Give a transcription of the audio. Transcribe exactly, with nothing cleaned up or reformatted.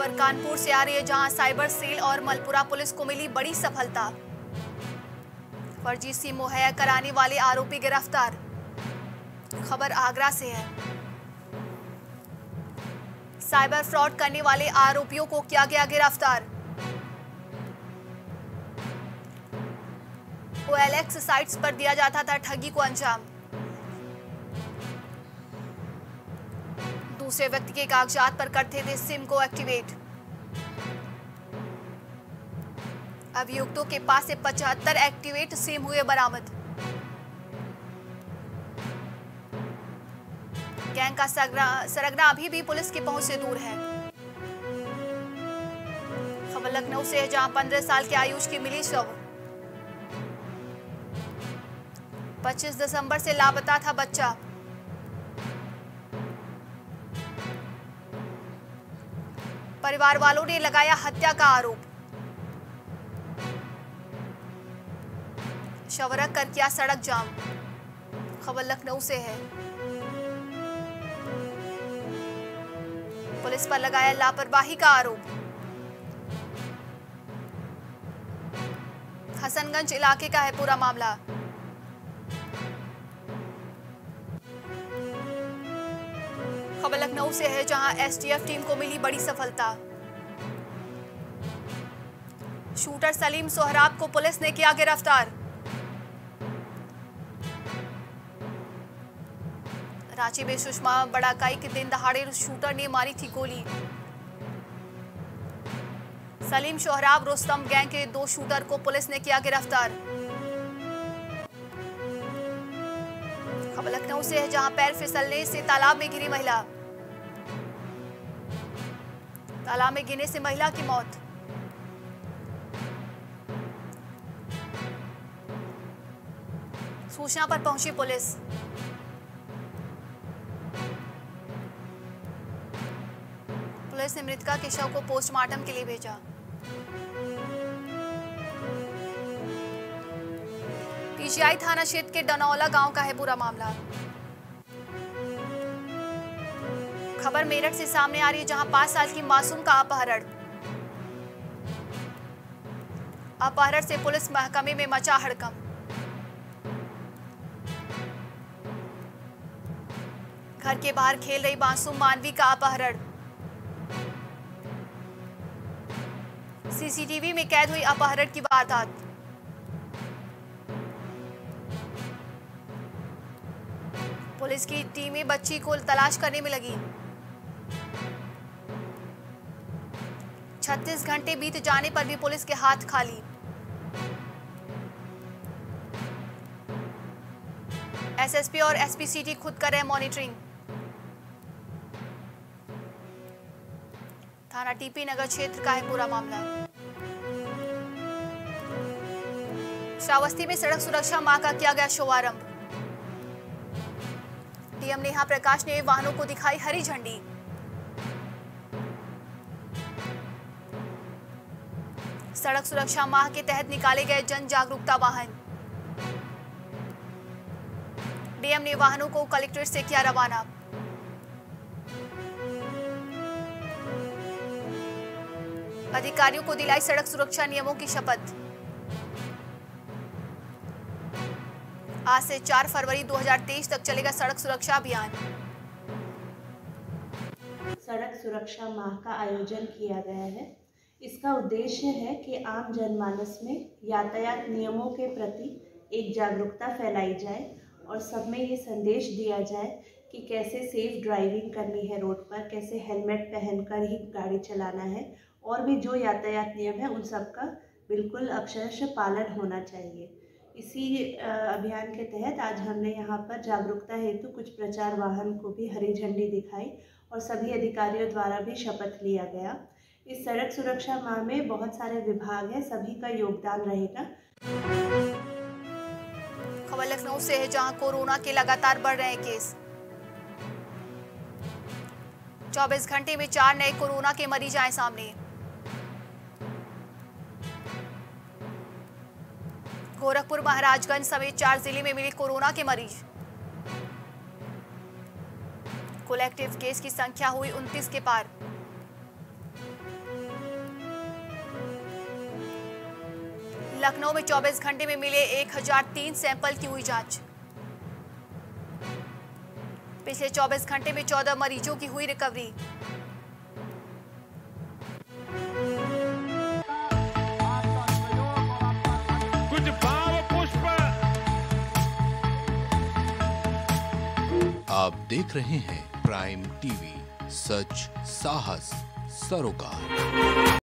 खबर कानपुर से आ रही है, जहां साइबर सेल और मलपुरा पुलिस को मिली बड़ी सफलता। फर्जी सिम मुहैया कराने वाले आरोपी गिरफ्तार। खबर आगरा से है, साइबर फ्रॉड करने वाले आरोपियों को किया गया गिरफ्तार। ओएलएक्स साइट्स पर दिया जाता था ठगी को अंजाम। दूसरे व्यक्ति के कागजात पर करते थे सिम को एक्टिवेट। अभियुक्तों के पास से पचहत्तर एक्टिवेट सिम हुए बरामद। गैंग का सरगना अभी भी पुलिस की पहुंच से दूर है। खबर लखनऊ से है, जहां पंद्रह साल के आयुष की मिली शव। पच्चीस दिसंबर से लापता था बच्चा। परिवार वालों ने लगाया हत्या का आरोप। शव रख कर किया सड़क जाम। खबर लखनऊ से है, पुलिस पर लगाया लापरवाही का आरोप। हसनगंज इलाके का है पूरा मामला। खबर लखनऊ से है, जहां एस टी एफ टीम को मिली बड़ी सफलता। शूटर सलीम सोहराब को पुलिस ने किया गिरफ्तार। रांची में सुषमा बड़ाकाई के दिन दहाड़े शूटर ने मारी थी गोली। सलीम सोहराब रोस्तम गैंग के दो शूटर को पुलिस ने किया गिरफ्तार। खबर लखनऊ से है, जहां पैर फिसलने से तालाब में गिरी महिला। तालाब में गिरने से महिला की मौत। सूचना पर पहुंची पुलिस। पुलिस ने मृतका के शव को पोस्टमार्टम के लिए भेजा। पीजीआई थाना क्षेत्र के डनौला गांव का है पूरा मामला। खबर मेरठ से सामने आ रही है, जहां पांच साल की मासूम का अपहरण। अपहरण से पुलिस महकमे में मचा हड़कंप। घर के बाहर खेल रही मासूम मानवी का अपहरण। सीसीटीवी में कैद हुई अपहरण की वारदात। पुलिस की टीमें बच्ची को तलाश करने में लगी। छत्तीस घंटे बीत जाने पर भी पुलिस के हाथ खाली। एसएसपी और एसपी सिटी खुद कर रहे मॉनिटरिंग। थाना टीपी नगर क्षेत्र का है पूरा मामला। श्रावस्ती में सड़क सुरक्षा माह का किया गया शुभारंभ। डीएम नेहा प्रकाश ने वाहनों को दिखाई हरी झंडी। सड़क सुरक्षा माह के तहत निकाले गए जन जागरूकता वाहन। डीएम ने वाहनों को कलेक्ट्रेट से किया रवाना। अधिकारियों को दिलाई सड़क सुरक्षा नियमों की शपथ। आज से चार फरवरी दो हज़ार तेईस तक चलेगा सड़क सुरक्षा अभियान। सड़क सुरक्षा माह का आयोजन किया गया है। इसका उद्देश्य है कि आम जनमानस में यातायात नियमों के प्रति एक जागरूकता फैलाई जाए और सब में ये संदेश दिया जाए कि कैसे सेफ ड्राइविंग करनी है रोड पर, कैसे हेलमेट पहनकर ही गाड़ी चलाना है और भी जो यातायात नियम है उन सब का बिल्कुल अक्षरशः पालन होना चाहिए। इसी अभियान के तहत आज हमने यहाँ पर जागरूकता हेतु कुछ प्रचार वाहन को भी हरी झंडी दिखाई और सभी अधिकारियों द्वारा भी शपथ लिया गया। इस सड़क सुरक्षा माह में बहुत सारे विभाग हैं, सभी का योगदान रहेगा। खबर लखनऊ से है, जहाँ कोरोना के लगातार बढ़ रहे केस। चौबीस घंटे में चार नए कोरोना के मरीज आए सामने। गोरखपुर महाराजगंज समेत चार जिले में मिले कोरोना के मरीज। कुल एक्टिव केस की संख्या हुई उनतीस के पार। लखनऊ में चौबीस घंटे में मिले एक हज़ार तीन सैंपल की हुई जांच। पिछले चौबीस घंटे में चौदह मरीजों की हुई रिकवरी। आप देख रहे हैं प्राइम टीवी, सच साहस सरोकार।